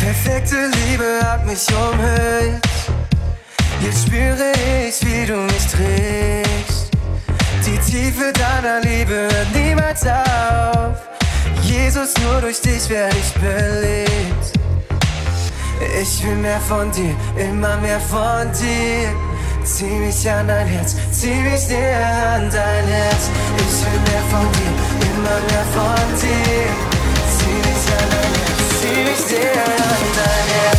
Perfekte Liebe hat mich umhüllt. Jetzt spüre ich, wie du mich trägst. Die Tiefe deiner Liebe hört niemals auf. Jesus, nur durch dich werde ich belebt. Ich will mehr von dir, immer mehr von dir. Zieh mich an dein Herz, zieh mich näher an dein Herz. Ich will mehr von dir, immer mehr von dir. Zieh mich an dein Herz, zieh mich näher an dein Herz.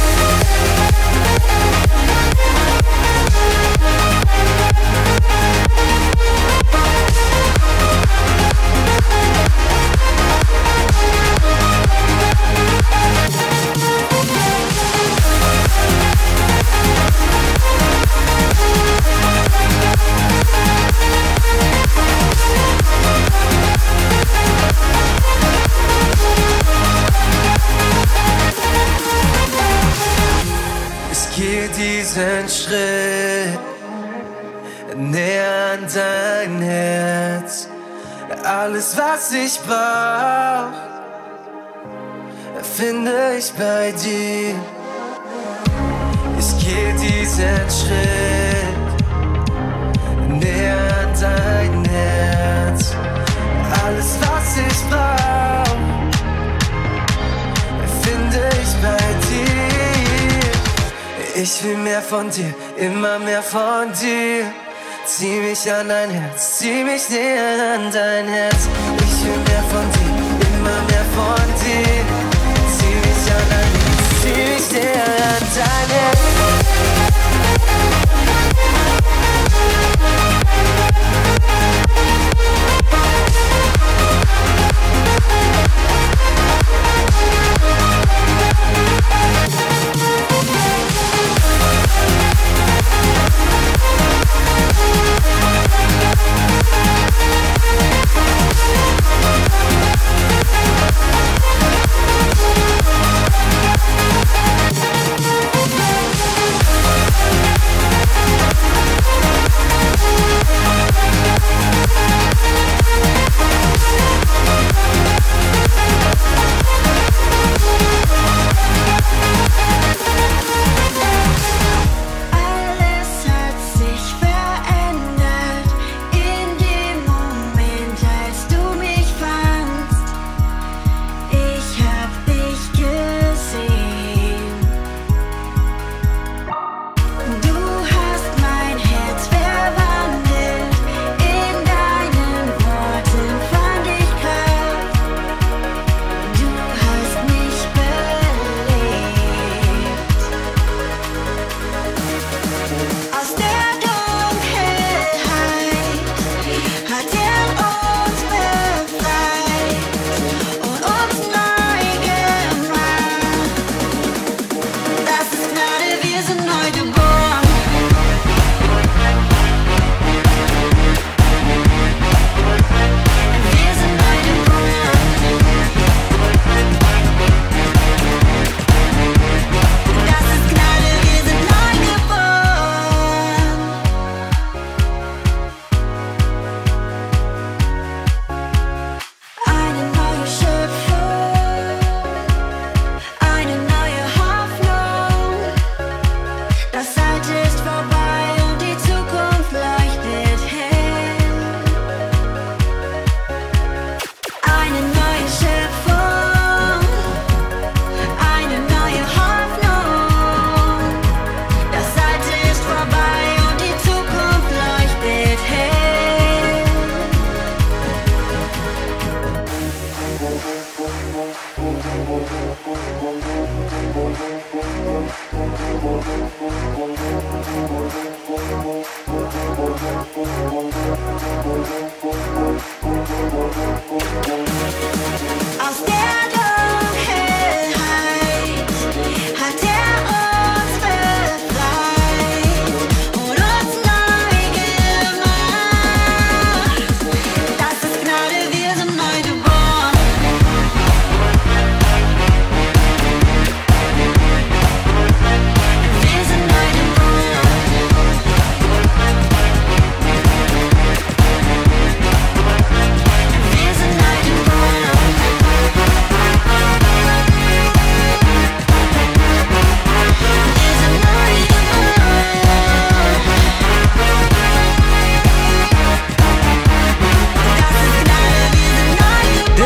Geh diesen Schritt näher an dein Herz. Alles, was ich brauch, finde ich bei dir. Ich geh diesen Schritt näher an dein Herz. Alles, was ich brauch, finde ich bei dir. Ich will mehr von dir, immer mehr von dir. Zieh mich an dein Herz, zieh mich näher an dein Herz. Ich will mehr von dir, immer mehr von dir. Zieh mich an dein Herz, zieh mich näher an dein Herz.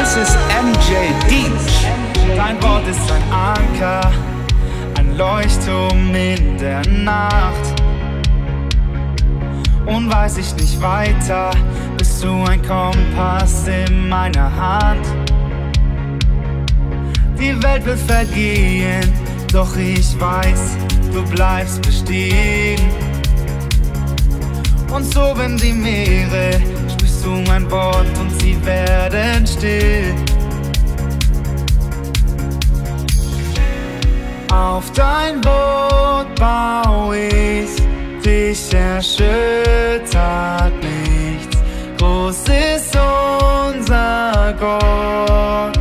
Es ist MJ Beach. Dein Wort ist ein Anker, ein Leuchtturm in der Nacht. Und weiß ich nicht weiter, bist du ein Kompass in meiner Hand. Die Welt wird vergehen, doch ich weiß, du bleibst bestehen. Und so wenn die Meere, sprichst du ein Wort und sie werden still. Auf dein Boot bau ich, dich erschüttert nichts. Groß ist unser Gott.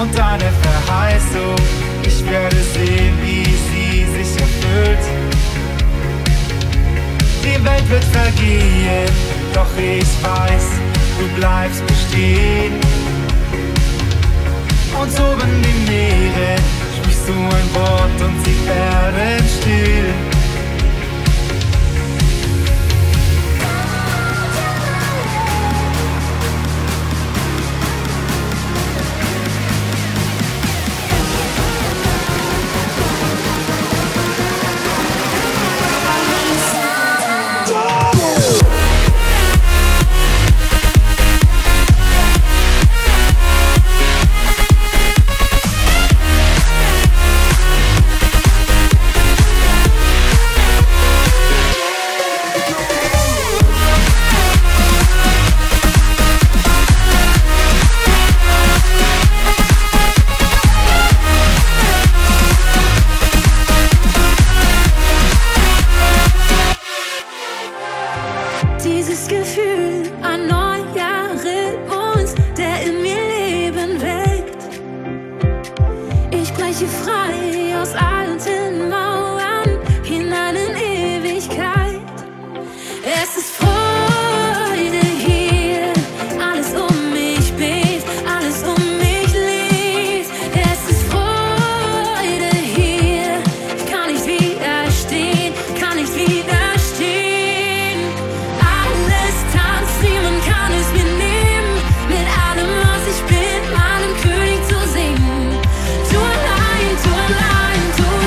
Und deine Verheißung, ich werde sehen, wie sie sich erfüllt. Die Welt wird vergehen, doch ich weiß, du bleibst bestehen. Und so wenn die Meere, sprichst du ein Wort und sie werden still. Dieses Gefühl, ein neuer Rhythmus, der in mir Leben weckt. Ich breche frei aus alten Mauern hinein in Ewigkeit. Es ist Freude. Too alive, too alive, too alive.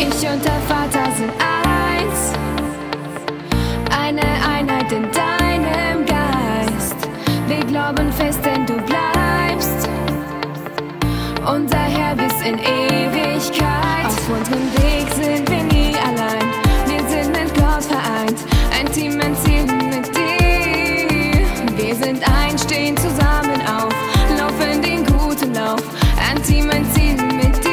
Ich und der Vater sind eins, eine Einheit in deinem Geist. Wir glauben fest, denn du bleibst unser Herr bis in Ewigkeit. Auf unserem Weg sind wir nie allein, wir sind mit Gott vereint, ein Team, ein Ziel mit dir. Wir sind eins, stehen zusammen auf, laufen den guten Lauf, ein Team, ein Ziel mit dir.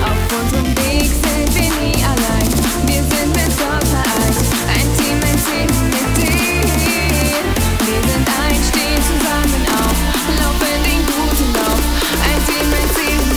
Auf unserem Weg sind wir nie allein, wir sind mit Gott vereint, ein Team mit dir. Wir sind eins, stehen zusammen auf, laufen den guten Lauf, ein Team mit dir.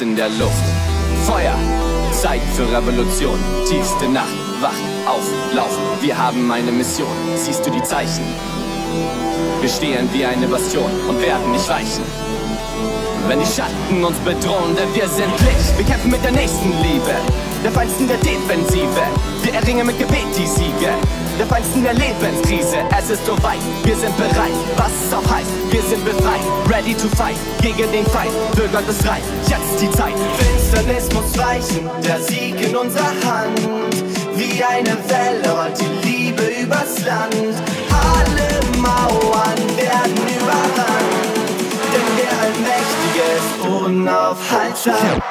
In der Luft, Feuer, Zeit für Revolution, tiefste Nacht, wacht auf, laufen, wir haben eine Mission, siehst du die Zeichen? Wir stehen wie eine Bastion und werden nicht weichen. Wenn die Schatten uns bedrohen, denn wir sind Licht, wir kämpfen mit der nächsten Liebe, der Feinsten der Defensive, wir erringen mit Gebet die Siege, der Feinsten der Lebenskrise, es ist soweit, wir sind bereit, was es auch heißt, wir sind befreit, ready to fight, gegen den Feind, für Gottes Reich, jetzt die Zeit. Finsternis muss weichen, der Sieg in unserer Hand, wie eine Welle rollt die Liebe übers Land. Alle Mauern werden überrannt, denn der Allmächtige ist unaufhaltsam.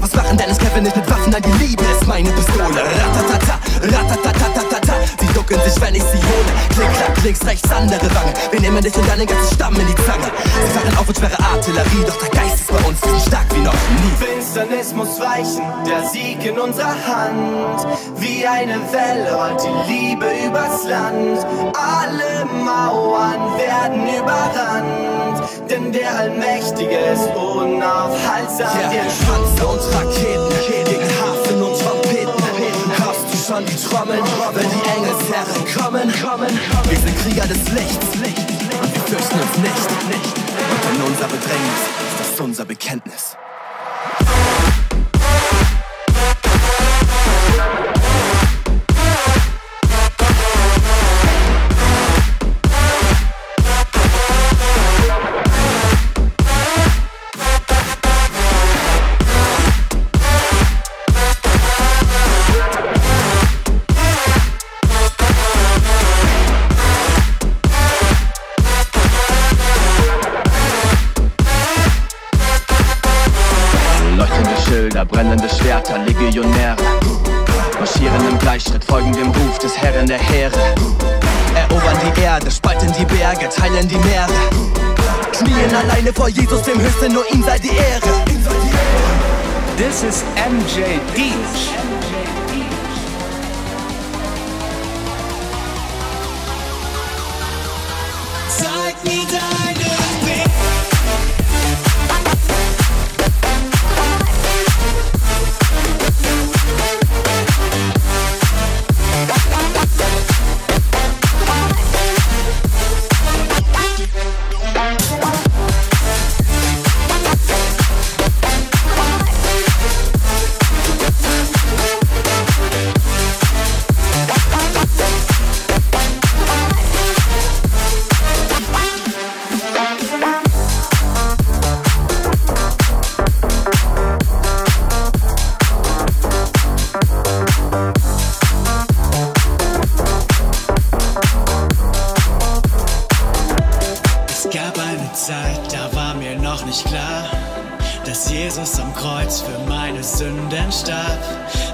Was machen, denn es kämpfe nicht mit Waffen, nein, die Liebe ist meine Pistole. Ratatata, ratatatatata, sie ducken sich, wenn ich sie hole. Klick, klack, links, rechts, andere Wange. Wir nehmen dich und deinen ganzen Stamm in die Zange. Sie fahren auf mit schwere Artillerie, doch der Geist ist bei uns so stark wie noch nie. Finsternis muss weichen, der Sieg in unserer Hand. Wie eine Welle rollt die Liebe übers Land. Alle Mauern werden überrannt, denn der Allmächtige ist unaufhaltsam. Yeah. Panzer und Raketen gegen Hafen und Trompeten. Hörst du schon die Trommeln, wenn die Engelsherren kommen? Wir sind Krieger des Lichts und wir fürchten uns nicht. Und in unserer Bedrängnis ist das unser Bekenntnis. Schilder, brennende Schwerter, Legionäre marschieren im Gleichschritt, folgen dem Ruf des Herren der Heere. Erobern die Erde, spalten die Berge, teilen die Meere. Knien alleine vor Jesus, dem Höchsten, nur ihm sei die Ehre. This is MJ Beach. Zeit, da war mir noch nicht klar, dass Jesus am Kreuz für meine Sünden starb.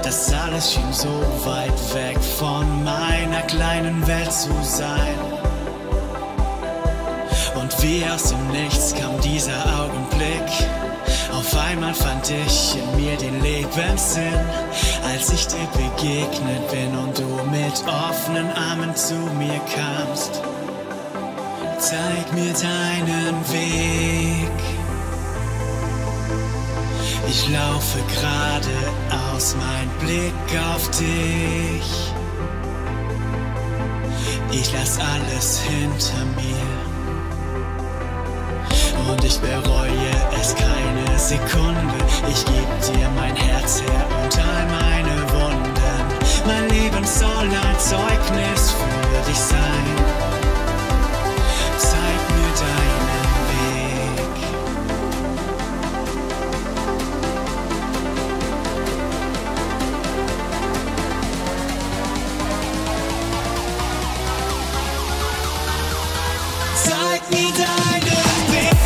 Das alles schien so weit weg von meiner kleinen Welt zu sein. Und wie aus dem Nichts kam dieser Augenblick. Auf einmal fand ich in mir den Lebenssinn, als ich dir begegnet bin und du mit offenen Armen zu mir kamst. Zeig mir deinen Weg. Ich laufe geradeaus, mein Blick auf dich. Ich lass alles hinter mir und ich bereue es keine Sekunde. Ich geb dir mein Herz her und all meine Wunden. Mein Leben soll ein Zeugnis für dich sein. Deinen Weg.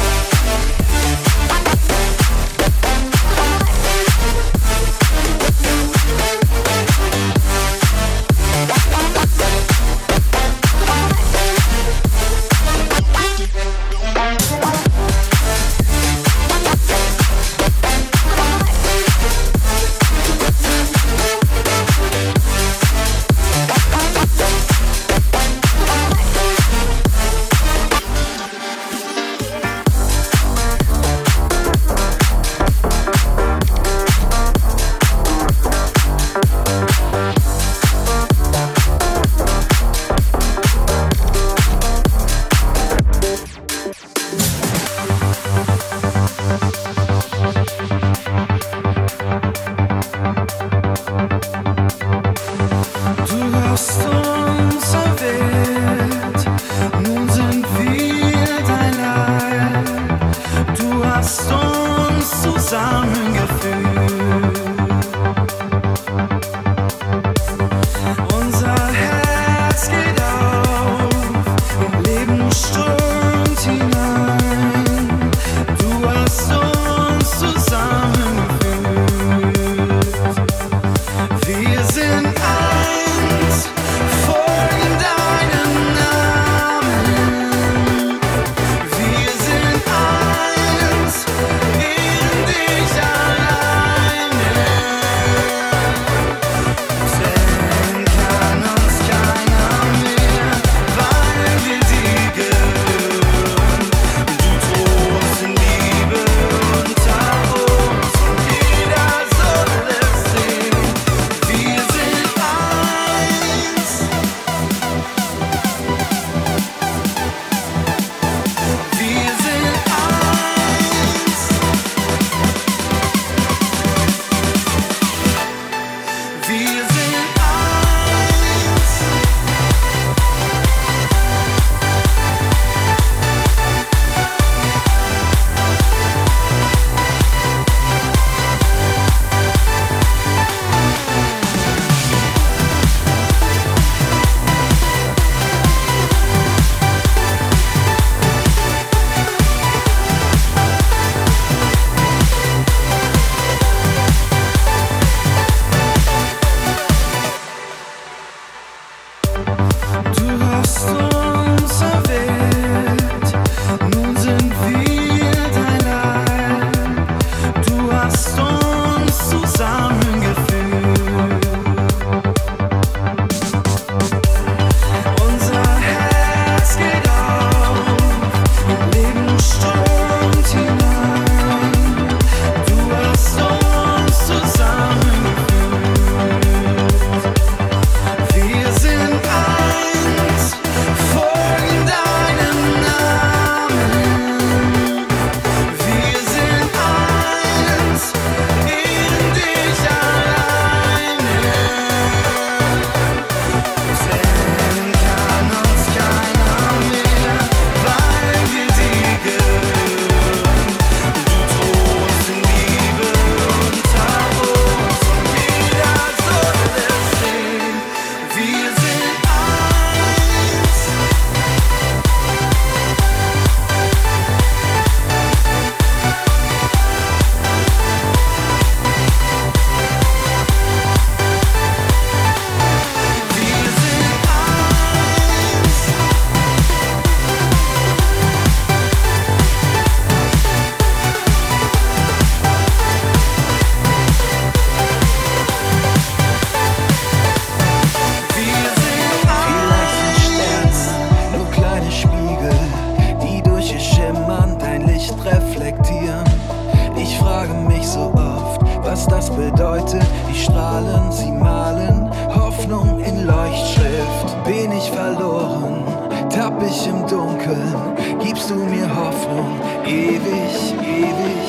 Leute, die strahlen, sie malen Hoffnung in Leuchtschrift. Bin ich verloren, tapp ich im Dunkeln, gibst du mir Hoffnung, ewig, ewig,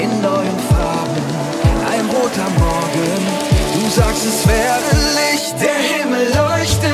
in neuen Farben, ein roter Morgen. Du sagst, es wäre Licht, der Himmel leuchtet.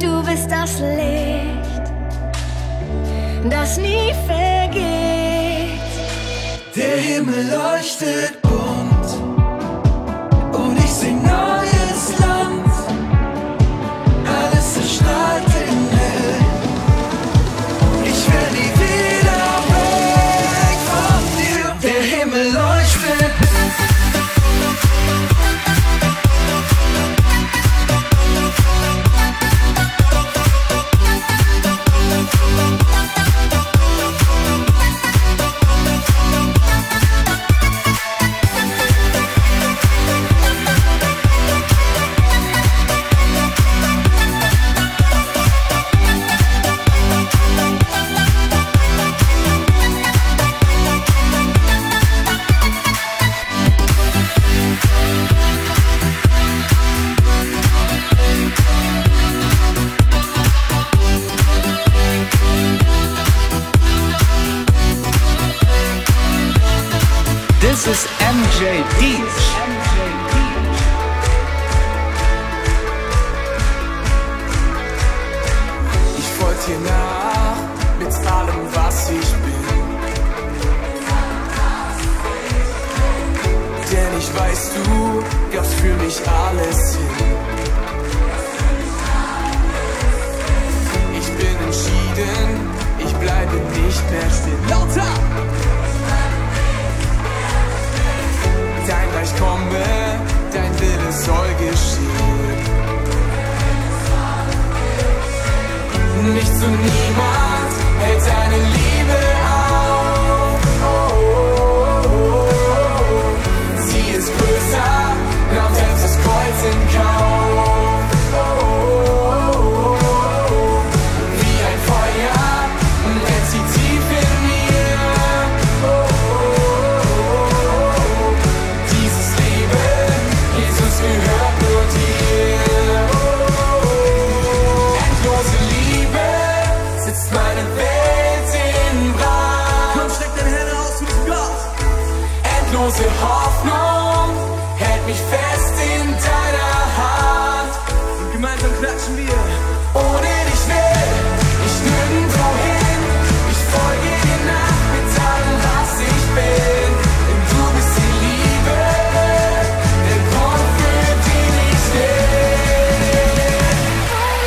Du bist das Licht, das nie vergeht. Der Himmel leuchtet bunt und ich sing neues Land. Alles erstrahlt im Hell. Ich werde wieder weg von dir. Der Himmel leuchtet. This is MJ Beach. Ich folg dir nach mit allem, was ich bin. Denn ich weiß, du gabst für mich alles hin. Ich bin entschieden, ich bleibe nicht mehr stehen. Lauter! Ich komme, dein Wille soll geschehen. Nichts und niemand hält deine Liebe auf. Oh, oh, oh, oh. Sie ist größer, nahm selbst das Kreuz in Kauf. Oh, oh, oh, oh. Wie ein Feuer brennt sie tief in mir. Oh, endlose Hoffnung hält mich fest in deiner Hand. Und gemeinsam klatschen wir. Ohne dich will ich nirgendwo hin. Ich folge dir nach mit allem, was ich bin. Denn du bist die Liebe, der Grund, für den ich lebe. 1, 2, 3, 4.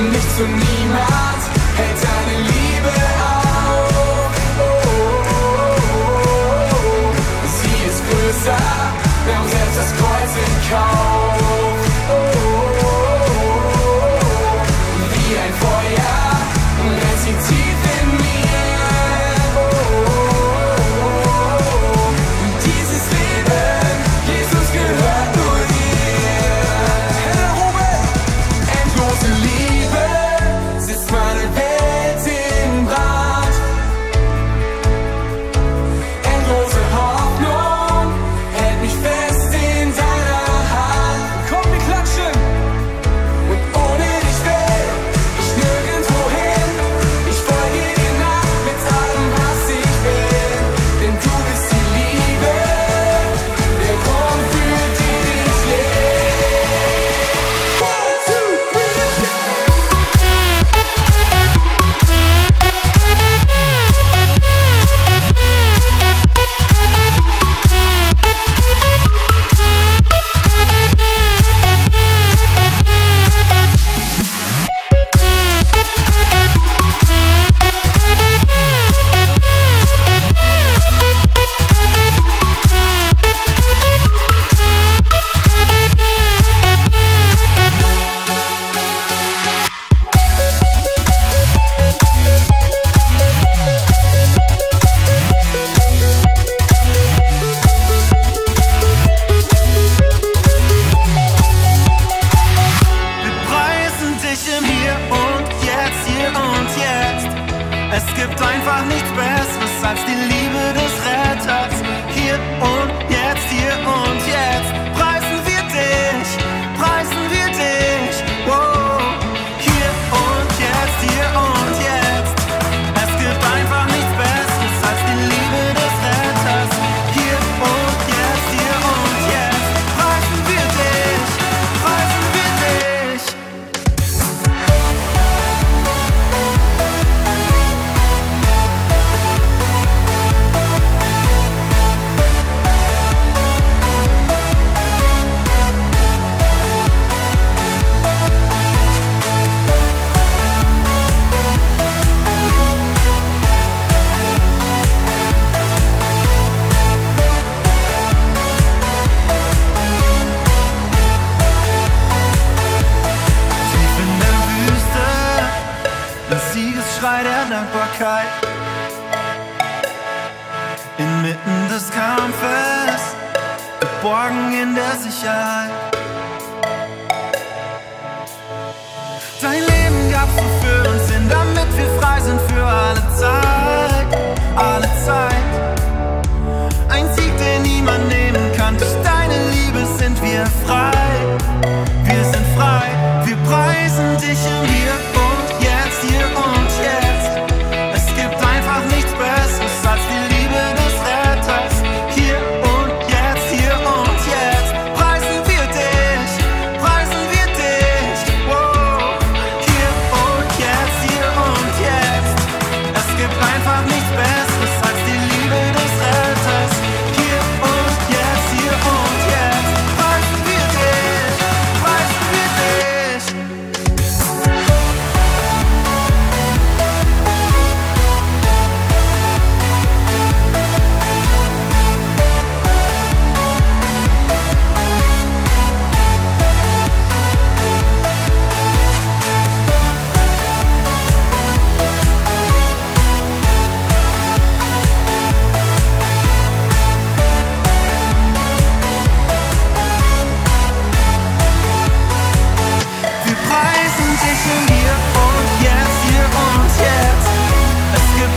nichts und niemand hält deine Liebe auf. Oh, oh, oh, oh. Sie ist größer, nahm selbst das Kreuz in Kauf. Oh, oh, oh, oh. Wie ein Feuer brennt sie tief in mir. Oh, oh, oh, oh. Dieses Leben, Jesus gehört nur dir. Endlose Liebe setzt meine Welt in Brand. Endlose Hoffnung hält mich fest in seiner Hand. Komm, wir klatschen! Und ohne dich will ich nirgendwo hin. Ich folge dir nach mit allem, was ich will. Denn du bist die Liebe, der Grund, für den ich lebe. 1, 2, 3, 4. Es gibt einfach nichts Besseres als die Liebe des Retters. Hier und jetzt, hier und jetzt preisen wir dich, wow. Hier und jetzt, hier und jetzt. Es gibt einfach nichts Besseres als die Liebe des Retters. Hier und jetzt, hier und jetzt preisen wir dich. Siegesschrei der Dankbarkeit. Inmitten des Kampfes, geborgen in der Sicherheit. Dein Leben gabst du für uns hin, damit wir frei sind für alle Zeit, alle Zeit. Ein Sieg, den niemand nehmen kann, durch deine Liebe sind wir frei. Wir sind frei, wir preisen dich im Hier und Jetzt, hier und jetzt. Es gibt einfach nichts Besseres als die Liebe des Retters. Hier und jetzt, preisen wir dich, wow. Hier und jetzt, es gibt einfach nichts Besseres als die Liebe des Retters. Hier und jetzt, preisen wir dich. Wir preisen dich im Hier und jetzt, es gibt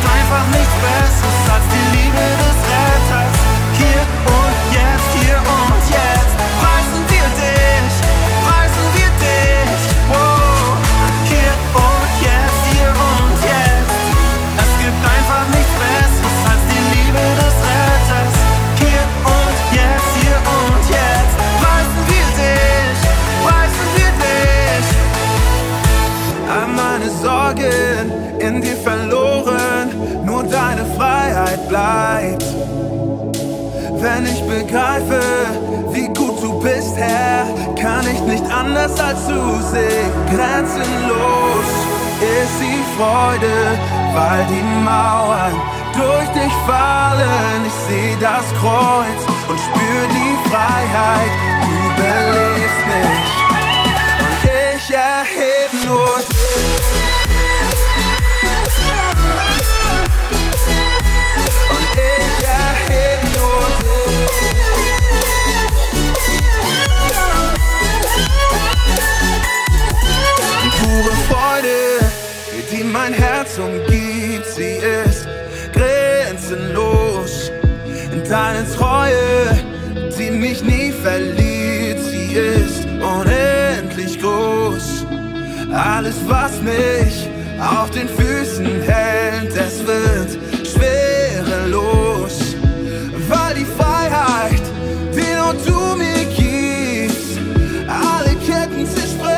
einfach nichts Besseres als die Liebe des Retters, hier und jetzt, preisen wir dich, wow, hier und jetzt, es gibt einfach nichts Besseres als die Liebe des Retters, hier und jetzt, preisen wir dich. All meine Sorgen in dir verloren, nur deine Freiheit bleibt. Wenn ich begreife, wie gut du bist, Herr, kann ich nicht anders als zu sehen, grenzenlos. ist die Freude, weil die Mauern durch dich fallen. Ich seh das Kreuz und spür die Freiheit. Du belebst mich und ich erhebe nur dich. Mein Herz umgibt, sie ist grenzenlos. Und deine Treue, die mich nie verliert, sie ist unendlich groß. Alles, was mich auf den Füßen hält, es wird schwerelos. Weil die Freiheit, die nur du mir gibst, alle Ketten zersprengt.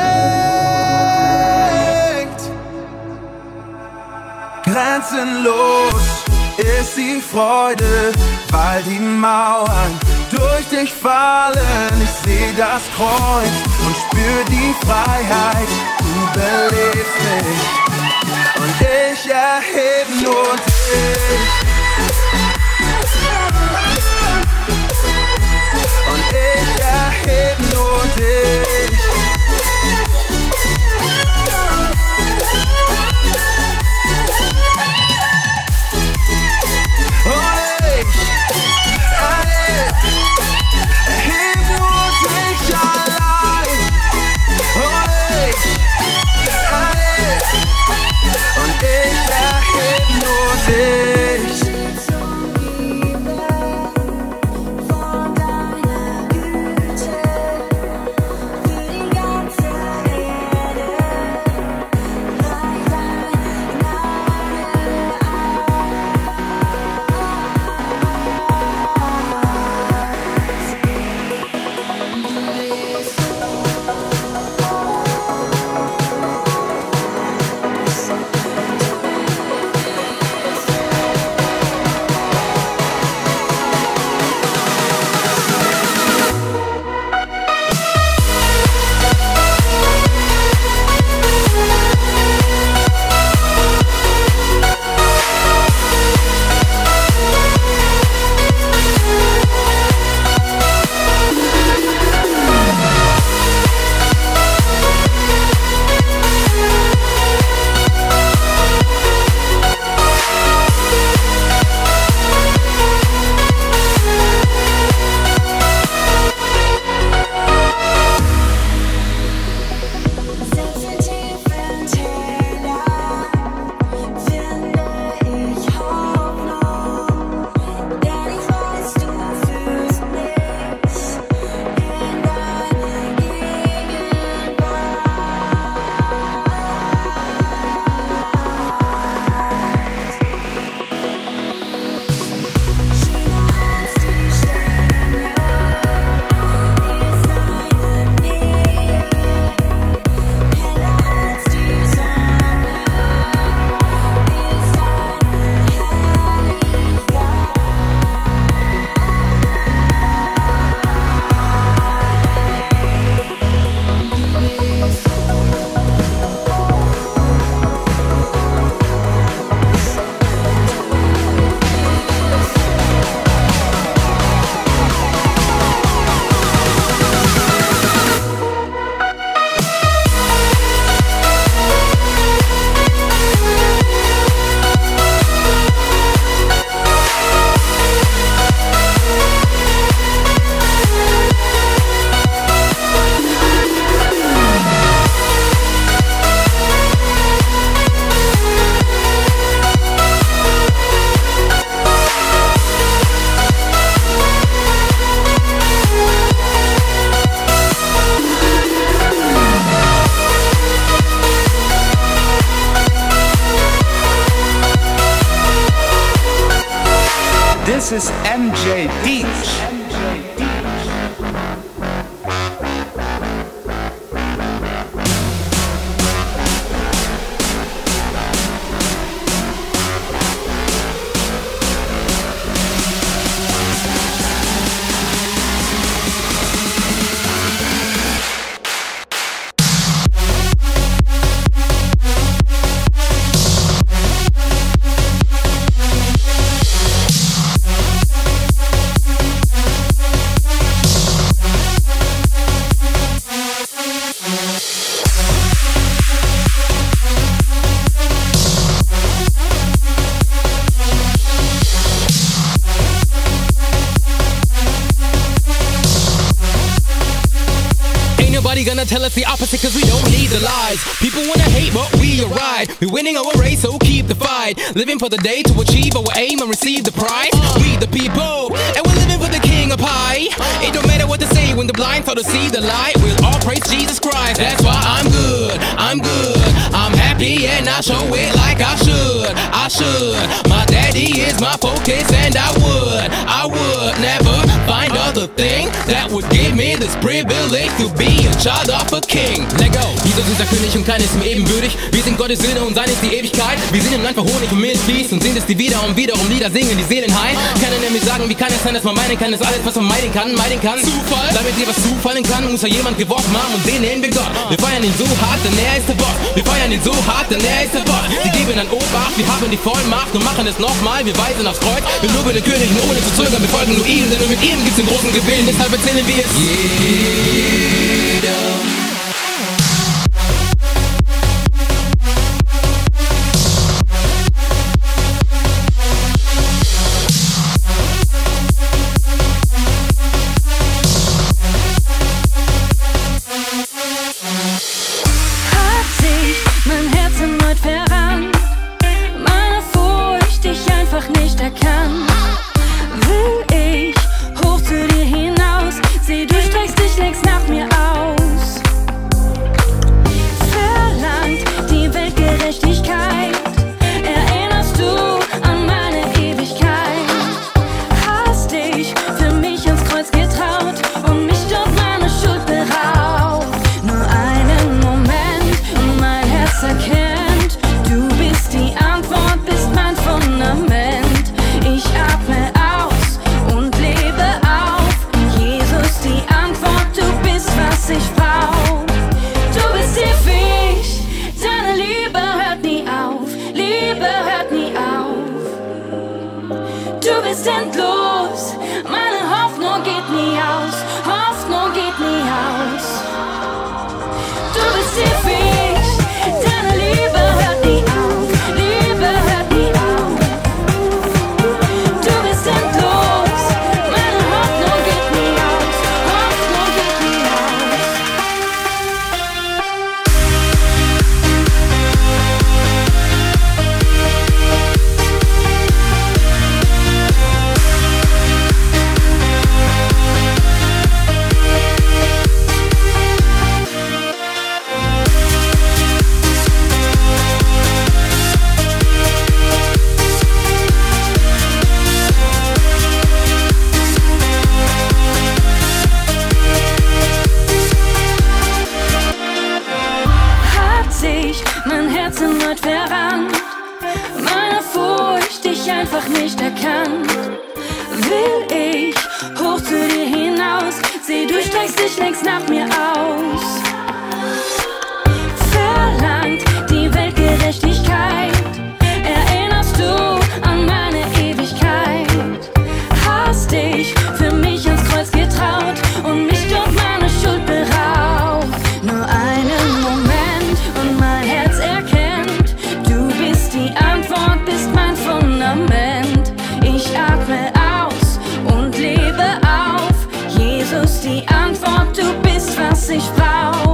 Grenzenlos ist die Freude, weil die Mauern durch dich fallen. Ich seh das Kreuz und spür die Freiheit. Du belebst mich und ich erhebe nur dich. Und ich erhebe nur dich. This is MJ Beach. tell us the opposite, cause we don't need the lies. People wanna hate, but we are right. We're winning our race, so keep the fight. Living for the day to achieve our aim and receive the prize. We the people, and we're living for the king of pie. It don't matter what they say when the blind start to see the light. We'll all praise Jesus Christ. That's why I'm good, I'm good. I'm happy and I show it like I should, I should. My daddy is my focus and I would never find other thing that would give mir das Privileg to be a child of a king. Let go. Jesus ist der König und keiner ist mir ebenbürdig. Wir sind Gottes Söhne und sein ist die Ewigkeit. Wir sind im Land, wo Honig und Milch fließt und sind es, die wieder und wiederum Lieder singen, die Seelen heilen. Keiner nämlich sagen, wie kann es sein, dass man meinen kann, dass alles, was man meiden kann. Zufall. Damit dir was zufallen kann, muss ja jemand geworfen haben und den nennen wir Gott. Wir feiern ihn so hart, denn er ist der Boss. Wir feiern ihn so hart, denn er ist der Boss. Sie geben an Obacht, wir haben die Vollmacht und machen es nochmal, wir weisen aufs Kreuz. Wir loben den König und ohne zu zögern, wir folgen nur ihm, denn nur mit ihm gibt's den großen Gewinn, deshalb erzählen wir es. Jeder. Die Antwort, du bist, was ich brauch.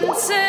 Mensen.